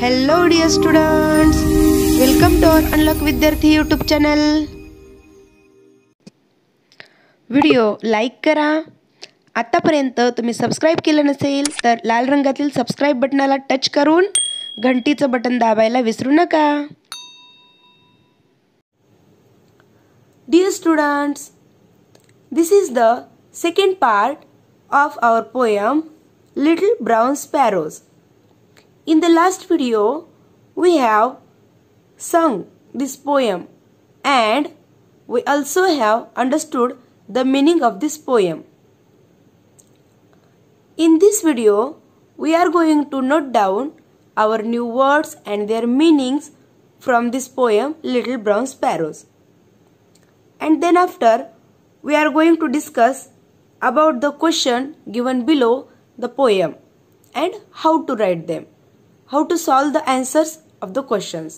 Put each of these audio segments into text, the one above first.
Hello dear students, welcome to our unlock Vidyarthi YouTube channel. Video like करा। आतापर्यंत तुम्ही subscribe केलं नसेल तर लाल रंगातील सबस्क्राइब बटनाला टच करून घंटीचं बटन दाबायला विसरू नका। Dear students, this is the second part of our poem little brown sparrows. In the last video, we have sung this poem and we also have understood the meaning of this poem. In this video, we are going to note down our new words and their meanings from this poem, Little Brown Sparrows. And then after, we are going to discuss about the question given below the poem and how to write them. How to solve the answers of the questions,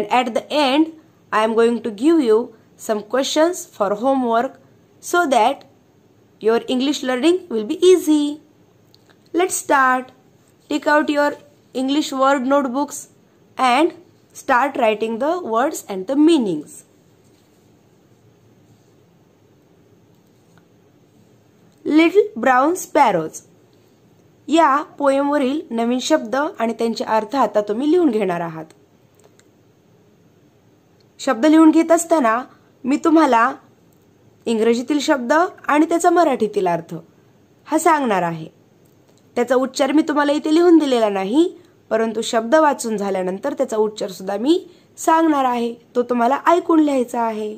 and at the end I am going to give you some questions for homework so that your English learning will be easy. Let's start. Take out your English word notebooks and start writing the words and the meanings. Little brown sparrows. या पोएमवरील नवीन शब्द आणि त्यांचे अर्थ आता तुम्ही लिहून घेणार आहात। शब्द लिहून घेत असताना मी तुम्हाला इंग्रजीतील शब्द आणि त्याचा मराठीतील अर्थ हा सांगणार आहे। त्याचा उच्चार मी तुम्हाला इथे लिहून दिलेला नाही, परंतु शब्द वाचून झाल्यानंतर त्याचा उच्चार सुद्धा मी सांगणार आहे, तो तुम्हाला ऐकून लिहायचा आहे।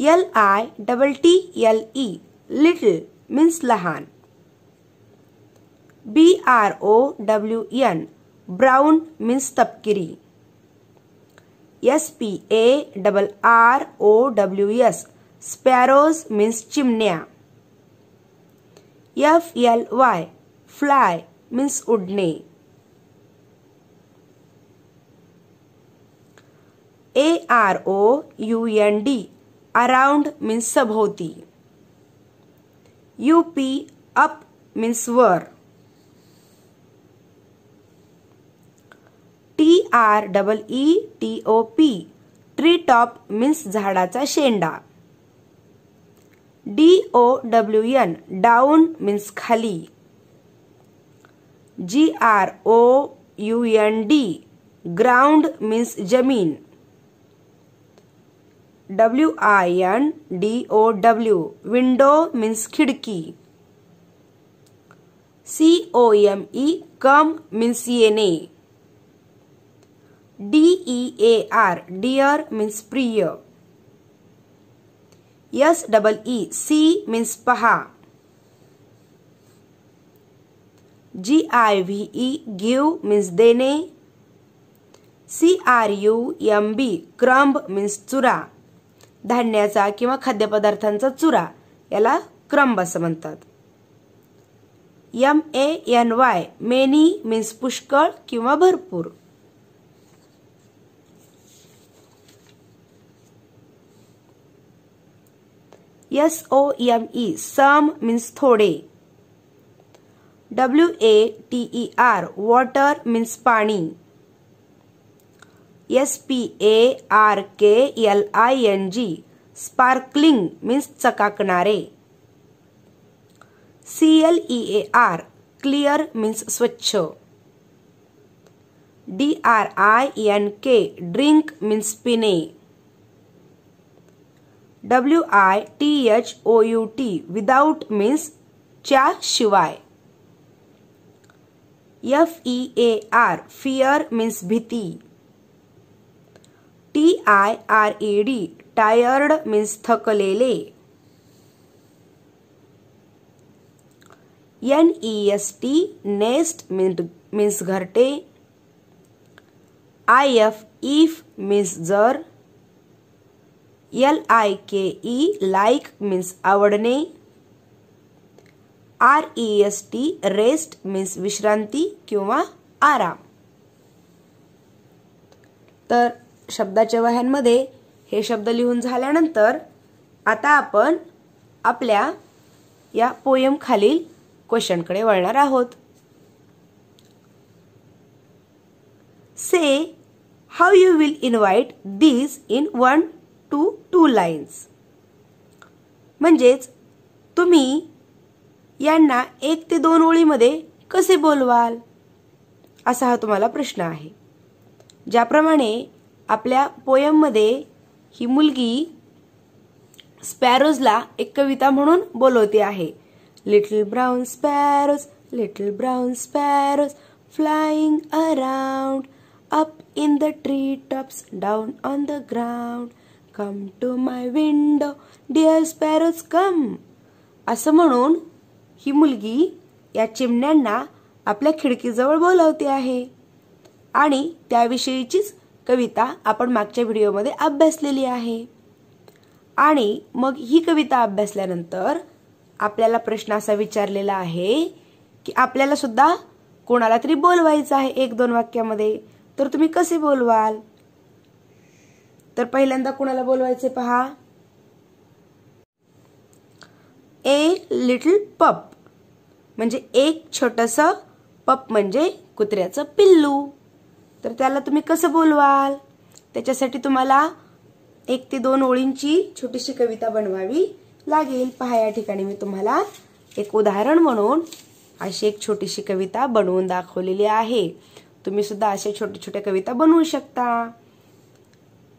LITTLE लिटल मीन्स लहान। BROWN ब्राउन मीन्स तपकिरी। SPARROWS स्पैरोज मीन्स चिमनिया। FLY फ्लाय मीन्स उड़ने। AROUND अराउंड मीन्स सभोवती। UP अप मीन्स वर। TREETOP ट्री टॉप मीन्स झाडाचा शेंडा। DOWN डाउन मीन्स खाली। GROUND ग्राउंड मीन्स जमीन। WINDOW विंडो मीन्स खिड़की। COME कम मीन्स येणे। DEAR डियर मीन्स प्रिय। SEE सी मीन्स पहा। GIVE गिव मीन्स देने। CRUMB क्रम्ब मीन्स चुरा। धान्याचा किंवा खाद्यपदार्थांचा चुरा याला क्रम्ब असं म्हणतात। MANY मेनी मीन्स पुष्कळ किंवा भरपूर। SOME सम मीन्स थोड़े। WATER वॉटर मीन्स पानी। SPARKLING स्पार्कलिंग मीन्स चकाकणारे। CLEAR क्लियर मीन्स स्वच्छ। DRINK ड्रिंक मीन्स पीने। WITHOUT विदाउट मीन्स च्या शिवाय। FEAR फियर मीन्स भीती। TIRED टायर्ड मीन्स थकलेले। NEST नेस्ट मीन्स घरटे। IF इफ मीन्स जर। LIKE लाइक मीन्स आवडणे। REST रेस्ट मीन्स विश्रांती किंवा आराम। तर शब्दाच्या वह्यांमध्ये हे शब्द लिहून झाल्यानंतर आता आपण आपल्या या पोएम खालील क्वेश्चनकडे वळणार आहोत। Say how you will invite these in 1 to 2 lines. म्हणजेच तुम्ही यांना 1 ते 2 ओळीमध्ये कसे बोलवाल असा हा तुम्हाला प्रश्न आहे. ज्याप्रमाणे आपल्या पोयम मध्ये ही मुलगी स्पॅरोजला एक कविता म्हणून बोलवते आहे. Little brown sparrows flying around up in the tree tops down on the ground come to my window dear sparrows come. असं म्हणून ही मुलगी या चिमण्यांना आपल्या खिडकीजवळ बोलवते आहे आणि त्याविषयीचीच कविता आपण मागच्या व्हिडिओमध्ये अभ्यासलेली आहे. आणि मग ही कविता अभ्यासल्यानंतर आपल्याला प्रश्न असा विचारलेला आहे की आपल्याला सुद्धा कोणाला तरी बोलवायचं आहे 1-2 वाक्यामध्ये, तर तुम्ही कसे बोलवाल. तर पहिल्यांदा कोणाला बोलवायचे पहा. ए लिटिल पप म्हणजे एक छोटंसं पप म्हणजे कुत्र्याचं पिल्लू. तर त्याला तुम्ही कसं बोलवाल. त्याच्यासाठी तुम्हाला 1 ते 2 ओळींची छोटीशी कविता बनवावी लागेल. पहा या ठिकाणी मी तुम्हाला एक उदाहरण म्हणून अशी एक छोटीशी कविता बनवून दाखवलेली आहे. तुम्ही सुद्धा अशा छोटे छोटे कविता बनवू शकता.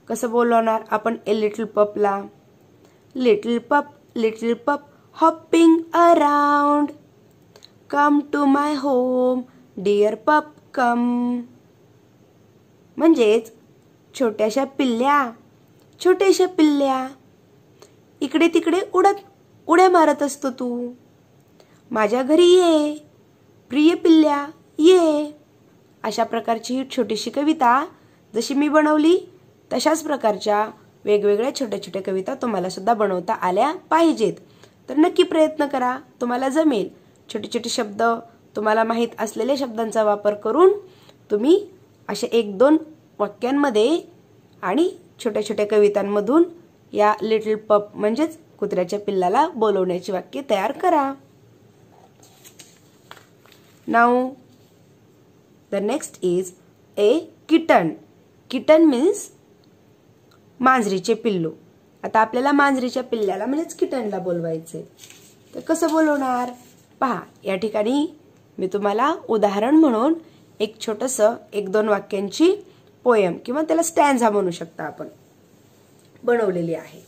कसं बोलवणार आपण ए लिटिल पपला. Little pup hopping around come to my home dear pup come. म्हणजेच छोट्याशा पिल्ल्या इकडे तिकडे उड्या मारत असतो तू, माझ्या घरी ये प्रिय पिल्ल्या ये. अशा प्रकारची ही छोटीशी कविता जशी मी बनवली तशाच प्रकारच्या वेगवेगळ्या छोट्या छोट्या कविता तुम्हाला सुद्धा बनवता आल्या पाहिजेत. तर नक्की प्रयत्न करा, तुम्हाला जमेल. छोटे छोटे शब्द तुम्हाला माहित असलेल्या शब्दांचा वापर करून तुम्ही अशा 1-2 वाक्यांमध्ये आणि छोट्या छोट्या कवितांमधून या लिटिल पप म्हणजेच कुत्र्याच्या पिल्लाला बोलवण्याची वाक्य तयार करा. Now the next is a kitten. Kitten means मांजरीचे पिल्लू. आता आपल्याला मांजरीच्या पिल्ल्याला म्हणजेच किटनला बोलवायचे, तर कसं बोलवणार पहा. या ठिकाणी मी तुम्हाला उदाहरण म्हणून एक छोटंसं 1-2 वाक्यांची पोएम किंवा त्याला स्टॅन्झा म्हणू शकता आपण बनवलेली आहे.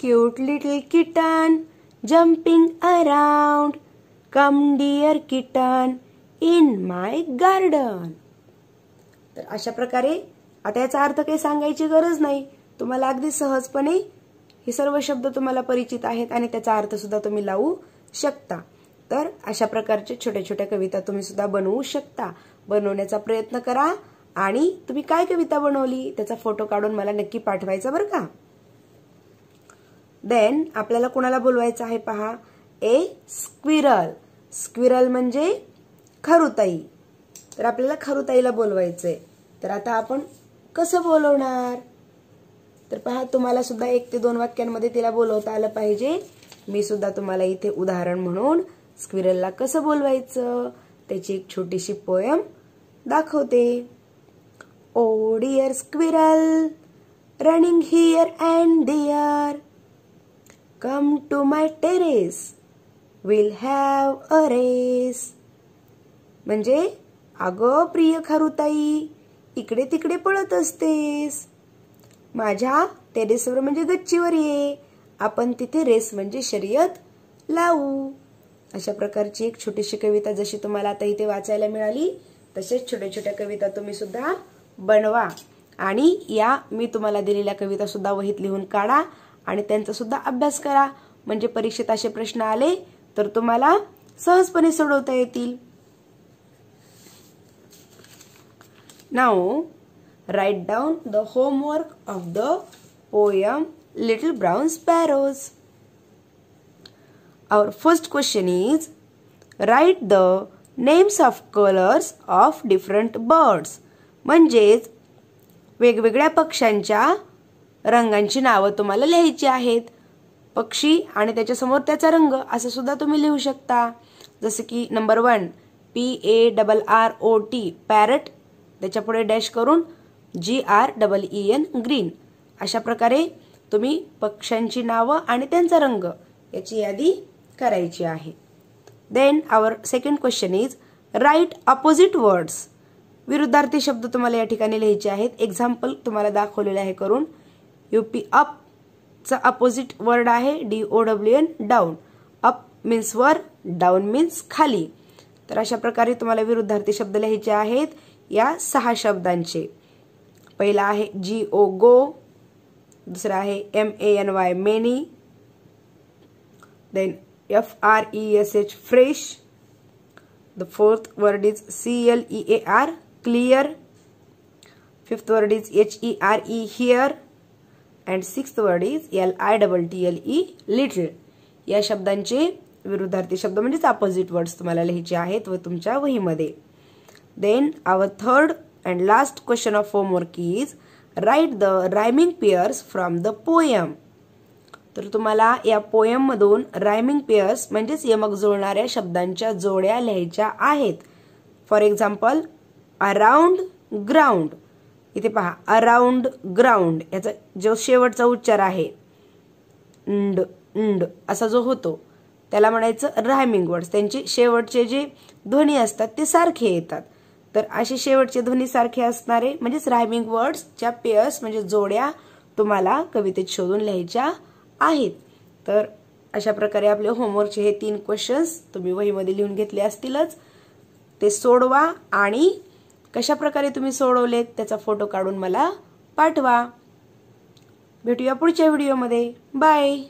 Cute little kitten jumping around come dear kitten in my garden. तर अशा प्रकारे आता याचा अर्थ काही सांगायची गरज नाही. तुम्हाला अगदी सहजपणे हे सर्व शब्द तुम्हाला परिचित आहेत आणि त्याचा अर्थ सुद्धा तुम्ही लावू शकता. तर अशा प्रकारचे छोटे छोटे कविता तुम्ही सुद्धा बनवू शकता. बनवण्याचा प्रयत्न करा आणि तुम्ही काय कविता बनवली त्याचा फोटो काढून मला नक्की पाठवायचा बरं का. देन आपल्याला कोणाला बोलवायचं आहे पहा. ए स्क्विरल. स्क्विरल म्हणजे खरुताई. तर आपल्याला खरुताईला बोलवायचंय. तर आता आपण कसं बोलवणार. तर पहा तुम्हाला सुद्धा 1 ते 2 वाक्यांमध्ये तिला बोलवता आलं पाहिजे. मी सुद्धा तुम्हाला इथे उदाहरण म्हणून स्क्विरलला कसं बोलवायचं त्याची एक छोटीशी पोएम दाखवते. ओ dear squirrel running here and there come to my terrace will have a race. म्हणजे अगं प्रिय खरुताई इकडे तिकडे पळत असतेस, माझ्या टेरेसवर म्हणजे गच्चीवर ये, आपण तिथे रेस म्हणजे शर्यत लावू. अशा प्रकारची एक छोटीशी कविता जशी तुम्हाला आता इथे वाचायला मिळाली तसेच छोट्या छोट्या कविता तुम्ही सुद्धा बनवा. आणि या मी तुम्हाला दिलेल्या कविता सुद्धा वहीत लिहून काढा आणि त्यांचा सुद्धा अभ्यास करा. म्हणजे परीक्षेत असे प्रश्न आले तर तुम्हाला सहजपणे सोडवता येतील. Now write down the homework of the poem little brown sparrows. Our first question is write the names of colours of different birds. म्हणजेच वेगवेगळ्या पक्ष्यांच्या रंगांची नावं तुम्हाला लिहायची आहेत. पक्षी आणि त्याच्यासमोर त्याचा रंग असं सुद्धा तुम्ही लिहू शकता. जसं की नंबर 1 PARROT पॅरट त्याच्यापुढे डॅश करून GREEN ग्रीन अशा प्रकारे तुम्ही पक्ष्यांची नावे आणि त्यांचा रंग याची यादी करायची आहे। Then our second question is write opposite words. विरुद्धार्थी शब्द तुम्हाला या ठिकाणी लिहायचे आहेत। एग्जांपल तुम्हाला दाखवलेले आहे करून यूपी अप चा अपोजिट वर्ड आहे DOWN डाउन। अप मीन्स वर, डाउन मीन्स खाली। तर अशा प्रकारे तुम्हाला विरुद्धार्थी शब्द लिहायचे आहेत या 6 शब्दांचे। पहिला आहे GO गो, दुसरा आहे MANY many, then FRESH fresh, the fourth word is CLEAR clear, fifth word is HERE here and sixth word is LITTLE little. या शब्दांचे विरुद्धार्थी शब्द म्हणजे अपोजिट वर्ड्स तुम्हाला लिहायचे आहेत व तुमच्या वहीमध्ये। Then our third and last question of homework is write the rhyming pairs from the poem। तर तुम्हाला या पोएम मधून रायमिंग पेयर्स म्हणजे यमक जोडणाऱ्या शब्दांच्या जोड्या लिहायच्या आहेत। फॉर एग्जांपल अराउंड ग्राउंड, इथे पहा अराउंड ग्राउंड याचा जो शेवटचा उच्चार आहे ंड ंड असा जो होतो त्याला म्हणायचं रायमिंग वर्ड्स। त्यांचे शेवटचे जे ध्वनी असतात ते सारखे येतात, तर असे शेवटचे ध्वनी सारखे असणारे म्हणजे रायमिंग वर्ड्स च्या पेयर्स म्हणजे जोड्या तुम्हाला कवितेत शोधून लिहायच्या आहेत। तर अशा प्रकारे आपले होमवर्कचे हे 3 क्वेश्चन्स तुम्ही वहीमध्ये लिहून घेतले असतीलच, ते सोडवा आणि कशा प्रकारे तुम्ही सोडवलेत त्याचा फोटो काढून मला पाठवा। भेटूया पुढच्या व्हिडिओमध्ये, बाय।